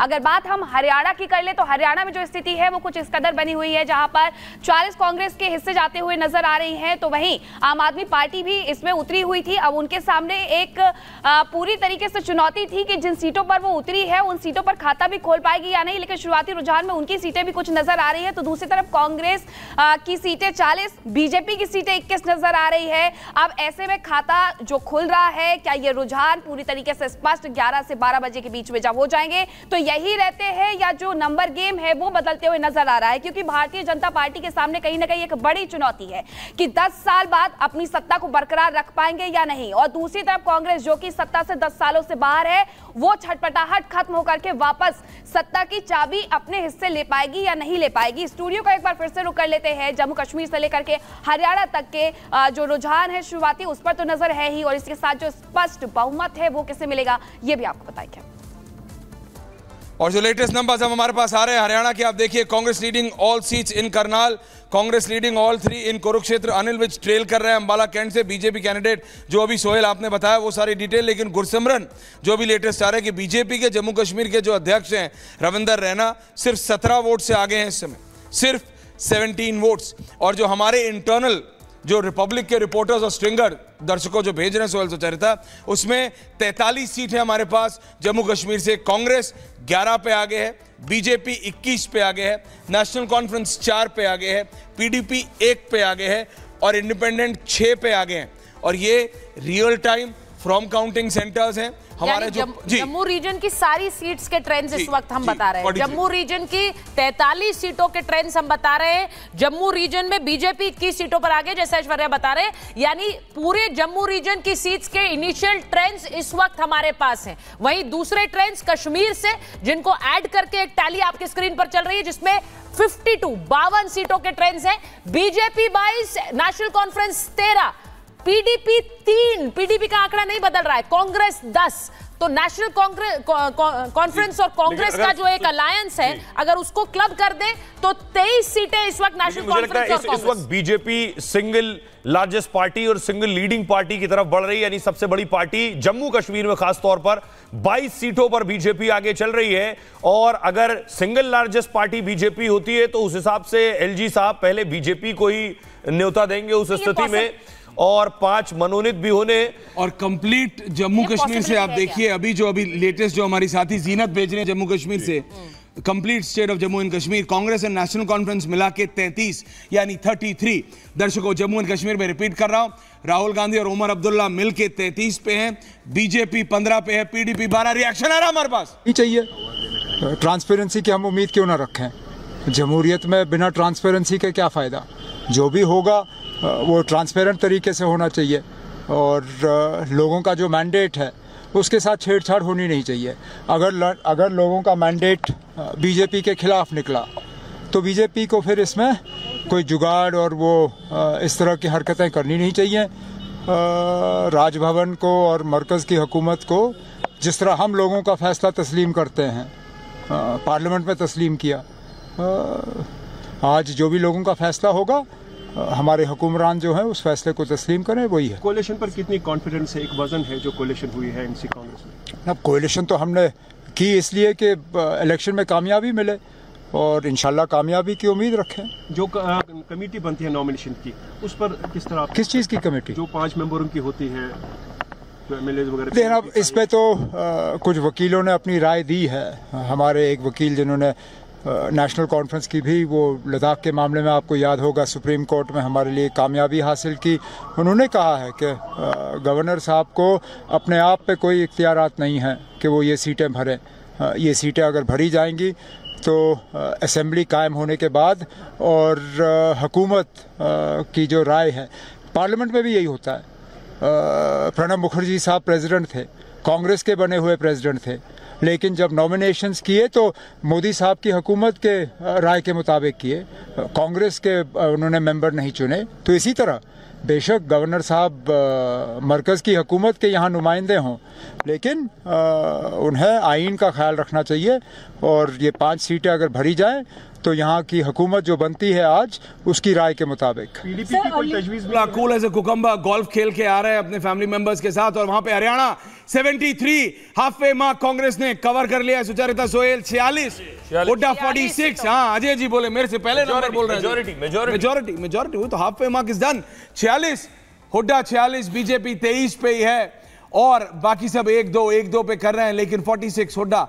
अगर बात हम हरियाणा की कर ले तो हरियाणा में जो स्थिति है वो कुछ इस कदर बनी हुई है, जहां पर 40 कांग्रेस के हिस्से जाते हुए नजर आ रही हैं, तो वहीं आम आदमी पार्टी भी इसमें उतरी हुई थी। अब उनके सामने एक पूरी तरीके से चुनौती थी कि जिन सीटों पर वो उतरी है उन सीटों पर खाता भी खोल पाएगी या नहीं, लेकिन शुरुआती रुझान में उनकी सीटें भी कुछ नजर आ रही है। तो दूसरी तरफ कांग्रेस की सीटें 40, बीजेपी की सीटें 21 नजर आ रही है। अब ऐसे में खाता जो खुल रहा है, क्या ये रुझान पूरी तरीके से स्पष्ट 11 से 12 बजे के बीच में जब हो जाएंगे तो यही रहते हैं, या जो नंबर गेम है वो बदलते हुए नजर आ रहा है? क्योंकि भारतीय जनता पार्टी के सामने कहीं ना कहीं एक बड़ी चुनौती है कि 10 साल बाद अपनी सत्ता को बरकरार रख पाएंगे या नहीं, और दूसरी तरफ कांग्रेस जो कि सत्ता से 10 सालों से बाहर है वो छटपटाहट खत्म होकर के वापस सत्ता की चाबी अपने हिस्से ले पाएगी या नहीं ले पाएगी। स्टूडियो का एक बार फिर से रुक कर लेते हैं, जम्मू कश्मीर से लेकर के हरियाणा तक के जो रुझान है शुरुआती उस पर तो नजर है ही, और इसके साथ जो स्पष्ट बहुमत है वो किसे मिलेगा ये भी आपको बताएंगे। और जो लेटेस्ट नंबर्स हम हमारे पास आ रहे हैं हरियाणा के, आप देखिए Congress leading all seats in Karnal, Congress leading all 3 in Kurukshetra, Anil Vij trail कर रहे हैं अंबाला कैंट से, बीजेपी कैंडिडेट जो अभी सोहेल आपने बताया वो सारी डिटेल। लेकिन गुरसिमरन जो भी लेटेस्ट आ रहे हैं कि बीजेपी के जम्मू कश्मीर के जो अध्यक्ष हैं रविंदर रैना सिर्फ 17 वोट से आगे हैं इस समय, सिर्फ 17 वोट्स। और जो हमारे इंटरनल जो रिपब्लिक के रिपोर्टर्स और स्ट्रिंगर दर्शकों जो भेज रहे हैं सोहेल सुचरिता, उसमें 43 सीट है हमारे पास जम्मू कश्मीर से। कांग्रेस 11 पे आगे है, बीजेपी 21 पे आगे है, नेशनल कॉन्फ्रेंस 4 पे आगे है, पीडीपी 1 पे आगे है और इंडिपेंडेंट 6 पे आगे हैं। और ये real time from counting centres हैं हमारे। जो जम्मू रीजन की सारी सीट्स के ट्रेंड्स इस वक्त हम बता रहे हैं। जम्मू रीजन की 43 सीटों के ट्रेंड्स हम बता रहे हैं। जम्मू रीजन में बीजेपी 21 सीटों पर आगे, जैसे ऐश्वर्या बता रहे हैं, यानी पूरे जम्मू रीजन की सीट्स के इनिशियल ट्रेंड्स इस वक्त हमारे पास हैं। वहीं दूसरे ट्रेंड्स कश्मीर से, जिनको ऐड करके एक टैली आपकी स्क्रीन पर चल रही है जिसमें 52 सीटों के ट्रेंड्स हैं। BJP 22, National Conference 13, PDP 3, PDP का आंकड़ा नहीं बदल रहा है, कांग्रेस 10। तो नेशनल कॉन्फ्रेंस और कांग्रेस का जो एक अलायंस है अगर उसको क्लब कर दें तो 23 सीटें इस वक्त नेशनल कॉन्फ्रेंस और कांग्रेस। इस वक्त बीजेपी सिंगल लार्जेस्ट पार्टी और सिंगल लीडिंग पार्टी की तरफ बढ़ रही है, यानी सबसे बड़ी पार्टी जम्मू कश्मीर में खासतौर पर 22 सीटों पर बीजेपी आगे चल रही है। और अगर सिंगल लार्जेस्ट पार्टी बीजेपी होती है तो उस हिसाब से एलजी साहब पहले बीजेपी को ही न्योता देंगे उस स्थिति में, और 5 मनोनीत भी होने और कंप्लीट जम्मू कश्मीर से आप देखिए अभी लेटेस्ट जो हमारी साथी जीनत भेज रहे हैं जम्मू कश्मीर से, complete state of Jammu and Kashmir, Congress and National Conference मिला के 33 यानी 33। दर्शकों जम्मू एंड कश्मीर में रिपीट कर रहा हूं, राहुल गांधी और उमर अब्दुल्ला मिल के 33 पे हैं, बीजेपी 15 पे है, पीडीपी 12। रिएक्शन आ रहा हमारे पास ही चाहिए, ट्रांसपेरेंसी की हम उम्मीद क्यों ना रखें? जमहूरियत में बिना ट्रांसपेरेंसी के क्या फायदा? जो भी होगा वो ट्रांसपेरेंट तरीके से होना चाहिए और लोगों का जो मैंडेट है उसके साथ छेड़छाड़ होनी नहीं चाहिए। अगर लोगों का मैंडेट बीजेपी के खिलाफ निकला तो बीजेपी को फिर इसमें कोई जुगाड़ और वो इस तरह की हरकतें करनी नहीं चाहिए। राजभवन को और मरकज़ की हुकूमत को जिस तरह हम लोगों का फैसला तस्लीम करते हैं, पार्लियामेंट में तस्लीम किया, आज जो भी लोगों का फैसला होगा हमारे हुक्मरान जो है उस फैसले को तस्लीम करें, वही है। कोलिशन पर कितनी कॉन्फिडेंस है? एक वजन है जो कोलिशन हुई है एनसी कांग्रेस में। अब कोलिशन तो हमने की इसलिए कि इलेक्शन में कामयाबी मिले और इंशाल्लाह कामयाबी की उम्मीद रखें। जो कमेटी बनती है नॉमिनेशन की, उस पर किस तरह किस चीज़ की कमेटी जो 5 मेंबरों की होती है तो एमएलए वगैरह देखना, अब इस पर तो कुछ वकीलों ने अपनी राय दी है। हमारे एक वकील जिन्होंने नेशनल कॉन्फ्रेंस की भी, वो लद्दाख के मामले में आपको याद होगा सुप्रीम कोर्ट में हमारे लिए कामयाबी हासिल की, उन्होंने कहा है कि गवर्नर साहब को अपने आप पे कोई इख्तियारात नहीं है कि वो ये सीटें भरें। ये सीटें अगर भरी जाएंगी तो असेंबली कायम होने के बाद और हुकूमत की जो राय है, पार्लियामेंट में भी यही होता है। प्रणब मुखर्जी साहब प्रेसिडेंट थे, कांग्रेस के बने हुए प्रेसिडेंट थे, लेकिन जब नॉमिनेशंस किए तो मोदी साहब की हुकूमत के राय के मुताबिक किए, कांग्रेस के उन्होंने मेंबर नहीं चुने। तो इसी तरह बेशक गवर्नर साहब मरकज़ की हुकूमत के यहाँ नुमाइंदे हों, लेकिन उन्हें आइन का ख्याल रखना चाहिए। और ये 5 सीटें अगर भरी जाएं तो यहाँ की हुकूमत जो बनती है आज उसकी राय के मुताबिक। पीडीपी की कोई तजवीज़ भी cool as a cucumber golf खेल के आ रहे हैं अपने फैमिली मेंबर्स के साथ और वहाँ पे Haryana 73 half way mark Congress ने कवर कर लिया। सुचरिता सोहेल 46, हुड्डा 46। हाँ अजय जी बोले मेरे से पहले नंबर बोल रहे हैं तो half way mark is done. 46 Hooda 46, BJP 23 पे ही है और बाकी सब एक दो पे कर रहे हैं लेकिन 46 हुड्डा।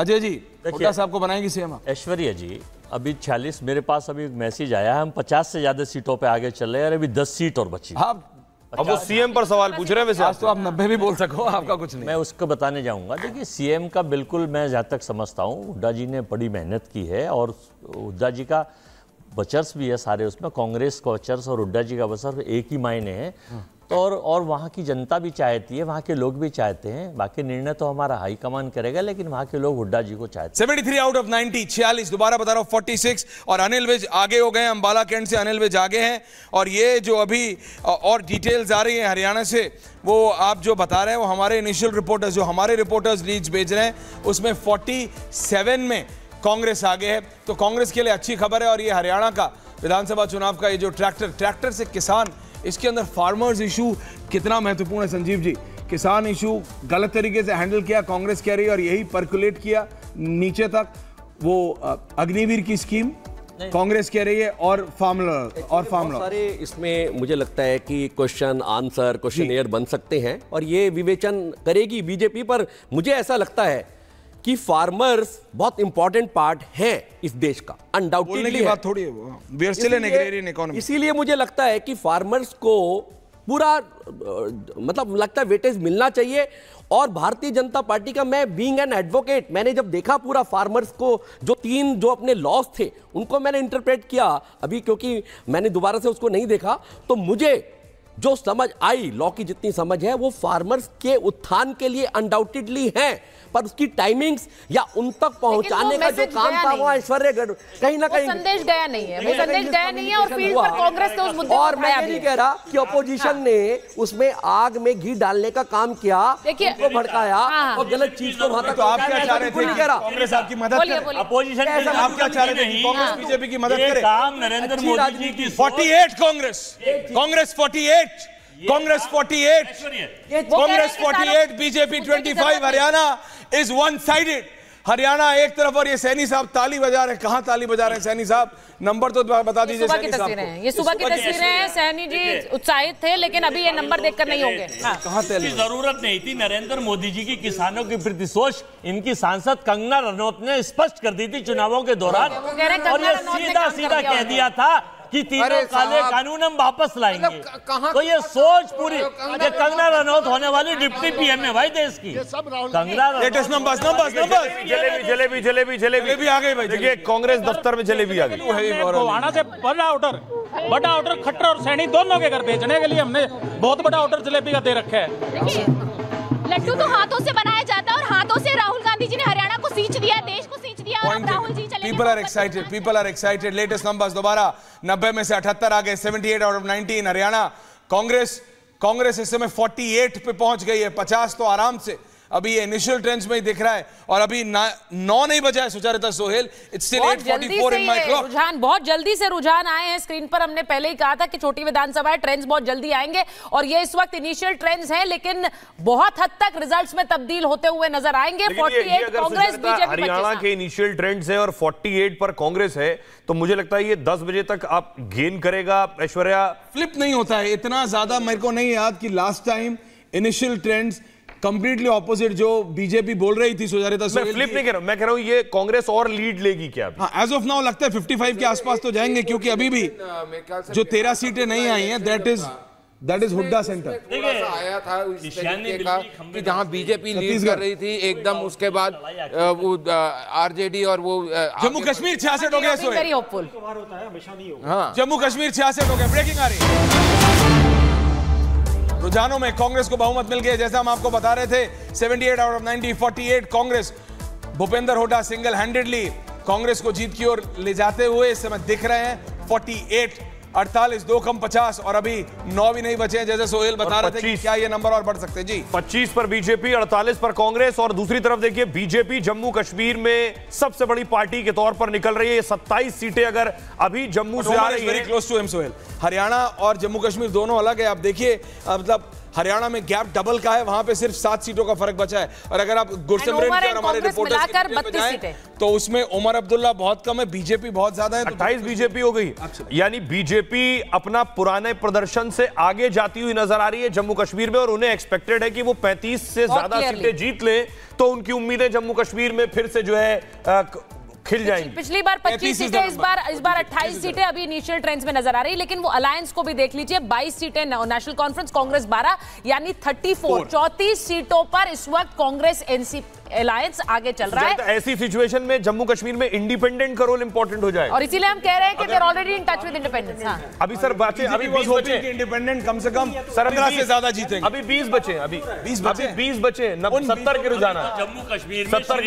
अजय जी हुड्डा साहब को बनाएंगे सीएम? ऐश्वर्या जी अभी 46 मेरे पास अभी मैसेज आया है, हम 50 से ज्यादा सीटों पे आगे चल रहे हैं, अभी 10 सीट और बची। हाँ अब वो सीएम पर सवाल पूछ रहे हैं वैसे, आज तो आप 90 भी बोल सको आपका कुछ नहीं। मैं उसको बताने जाऊंगा। देखिए सीएम का बिल्कुल मैं जहाँ तक समझता हूँ हुड्डा जी ने बड़ी मेहनत की है और हुड्डा जी का वर्चस्व भी है सारे उसमें, कांग्रेस का वर्चस्व और हुड्डा जी का वर्चस्व एक ही मायने है तो और वहाँ की जनता भी चाहती है, वहाँ के लोग भी चाहते हैं। बाकी निर्णय तो हमारा हाईकमान करेगा लेकिन वहाँ के लोग हुड्डा जी को चाहते हैं। 73 आउट ऑफ 90, 46 दोबारा बता रहा हूँ 46 और अनिल विज आगे हो गए, अम्बाला कैंट से अनिल विज आगे हैं। और ये जो अभी और डिटेल्स आ रही है हरियाणा से वो आप जो बता रहे हैं वो हमारे इनिशियल रिपोर्टर्स जो हमारे रिपोर्टर्स लीड्स भेज रहे हैं उसमें 47 में कांग्रेस आगे है तो कांग्रेस के लिए अच्छी खबर है। और ये हरियाणा का विधानसभा चुनाव का ये जो ट्रैक्टर से किसान, इसके अंदर फार्मर्स इशू कितना महत्वपूर्ण है संजीव जी। किसान इशू गलत तरीके से हैंडल किया कांग्रेस कह रही है और यही परकुलेट किया नीचे तक। वो अग्निवीर की स्कीम कांग्रेस कह रही है और फार्मलर सारे इसमें मुझे लगता है कि क्वेश्चन आंसर क्वेश्चनेयर बन सकते हैं और ये विवेचन करेगी बीजेपी। पर मुझे ऐसा लगता है कि फार्मर्स बहुत इंपॉर्टेंट पार्ट है इस देश का, अनडाउटेडली बात थोड़ी है। इसीलिए मुझे लगता है कि फार्मर्स को पूरा मतलब लगता है वेटेज मिलना चाहिए। और भारतीय जनता पार्टी का, मैं बीइंग एन एडवोकेट, मैंने जब देखा पूरा फार्मर्स को जो अपने लॉस थे उनको मैंने इंटरप्रेट किया अभी, क्योंकि मैंने दोबारा से उसको नहीं देखा तो मुझे जो समझ आई लॉ की जितनी समझ है वो फार्मर्स के उत्थान के लिए अनडाउटेडली है। पर उसकी टाइमिंग्स या उन तक पहुंचाने का जो काम था वो ऐश्वर्या कहीं ना कहीं संदेश गया नहीं है, वो संदेश गया नहीं है और फील्ड पर कांग्रेस ने उस मुद्दे को उठाया भी। और मैं ये कह रहा कि अपोजिशन ने उसमें आग में घी डालने का काम किया, उनको भड़काया और गलत चीज को वहां तक। तो आप क्या चाह रहे थे? कांग्रेस आपकी मदद करे, अपोजिशन ने आप क्या चाह रहे थे? कांग्रेस बीजेपी की मदद करे काम नरेंद्र मोदी जी की। 48 Congress 48 Congress 48 Congress 48 BJP 25। Haryana is one sided, Haryana एक तरफ। और ये सैनी साहब ताली बजा रहे हैं, कहाँ ताली बजा रहे हैं सैनी साहब? नंबर तो बता दीजिए सैनी साहब को। ये सुबह की तस्वीरें हैं, सैनी जी उत्साहित थे लेकिन अभी ये नंबर देखकर नहीं होंगे। कहाँ ताली? जरूरत नहीं थी, नरेंद्र मोदी जी की किसानों के प्रति सोच इनकी सांसद कंगना रनौत ने स्पष्ट कर दी थी चुनावों के दौरान और ये सीधा सीधा कह दिया था कि तीनों काले कानून हम वापस लाएंगे। तो ये सोच पूरी, ये कंगना रनौत होने वाली डिप्टी पीएम है भाई देश की। Kangana latest number. जलेबी जलेबी जलेबी आ गई भाई, देखिए कांग्रेस दफ्तर में जलेबी आ गई। कोवाड़ा से बड़ा ऑर्डर खट्टर और सैनी दोनों के घर भेजने के लिए हमने बहुत बड़ा ऑर्डर जलेबी का दे रखा है। लड्डू तो हाथों से बनाया जाता है और हाथों से राहुल गांधी जी ने हरियाणा को सींच दिया, देश को सींच दिया और राहुल जी चले। People are excited. Latest numbers दोबारा 90 में से 78 आ गए। 78 आउट ऑफ 19 हरियाणा। कांग्रेस इस समय 48 पे पहुंच गई है, 50 तो आराम से। अभी ये इनिशियल ट्रेंड्स में ही दिख रहा है और अभी 9 नहीं बजा है Sucharita Sohail. It's still 8:44 in my clock. रुझान बहुत जल्दी से रुझान आए हैं स्क्रीन पर। हमने पहले ही कहा था कि छोटी विधानसभा ट्रेंड्स बहुत जल्दी आएंगे और ये इस वक्त इनिशियल ट्रेंड्स हैं लेकिन बहुत हद तक रिजल्ट्स में तब्दील होते हुए नजर आएंगे। 48 कांग्रेस बीजेपी हरियाणा के इनिशियल ट्रेंड्स हैं और 48 पर कांग्रेस है तो मुझे लगता है ये 10 बजे तक आप गेन करेगा ऐश्वर्या। फ्लिप नहीं होता है इतना ज्यादा, मेरे को नहीं याद कि last time initial trends completely opposite जो बीजेपी बोल रही थी सुजारिता सोहेल। मैं फ्लिप नहीं कह रहा हूं, मैं कह रहा हूं ये कांग्रेस और लीड लेगी क्या? हाँ एज ऑफ नाउ लगता है 55 के आसपास तो जाएंगे क्योंकि अभी भी जो 13 सीटें नहीं आई हैं दैट इज हुड्डा सेंटर आया था उस कि जहां बीजेपी लीड कर रही थी एकदम, उसके बाद वो आरजेडी और वो जम्मू कश्मीर 66 हो गया। जम्मू कश्मीर 66 हो गया। ब्रेकिंग आ रही रुझानों में कांग्रेस को बहुमत मिल गया जैसा हम आपको बता रहे थे। 78 आउट ऑफ 90 48 कांग्रेस। भूपेंद्र हुड्डा सिंगल हैंडेडली कांग्रेस को जीत की ओर ले जाते हुए इस समय दिख रहे हैं। 48 48 2 कम 50 और अभी 9 भी नहीं बचे हैं, जैसे सोहेल बता रहे थे कि क्या ये नंबर और बढ़ सकते हैं? जी 25 पर बीजेपी, 48 पर कांग्रेस। और दूसरी तरफ देखिए बीजेपी जम्मू कश्मीर में सबसे बड़ी पार्टी के तौर पर निकल रही है। 27 सीटें अगर अभी जम्मू से आ रही है, very close to him Sohail. Haryana और जम्मू कश्मीर दोनों अलग है। आप देखिए मतलब हरियाणा में गैप डबल का है, वहां पे सिर्फ 7 सीटों का फर्क बचा है। और अगर आप गुरसिमरन और हमारे रिपोर्टर्स तो उसमें उमर अब्दुल्ला बहुत कम है, बीजेपी बहुत ज्यादा है, 28 बीजेपी हो गई। यानी बीजेपी अपना पुराने प्रदर्शन से आगे जाती हुई नजर आ रही है जम्मू कश्मीर में, और उन्हें एक्सपेक्टेड है कि वो 35 से ज्यादा सीटें जीत लें तो उनकी उम्मीदें जम्मू कश्मीर में फिर से जो है खिल जाएंगी। पिछली बार 25 सीटें, इस बार 28 सीटें अभी इनिशियल ट्रेंड्स में नजर आ रही है। लेकिन वो अलायंस को भी देख लीजिए, 22 सीटें नेशनल कॉन्फ्रेंस, कांग्रेस 12, यानी 34 34 सीटों पर इस वक्त कांग्रेस एनसीपी अलायंस आगे चल रहा है। ऐसी सिचुएशन में जम्मू कश्मीर में इंडिपेंडेंट का रोल इंपॉर्टेंट हो जाएगा, और इसीलिए हम कह रहे हैं कि they are already in touch with independence. हां अभी सर बातें अभी 20 बचे हैं, इंडिपेंडेंट कम से कम 17 से ज्यादा जीतेंगे। अभी 20 बचे हैं, अभी 20 बचे हैं, 70 के रोजाना जम्मू कश्मीर में।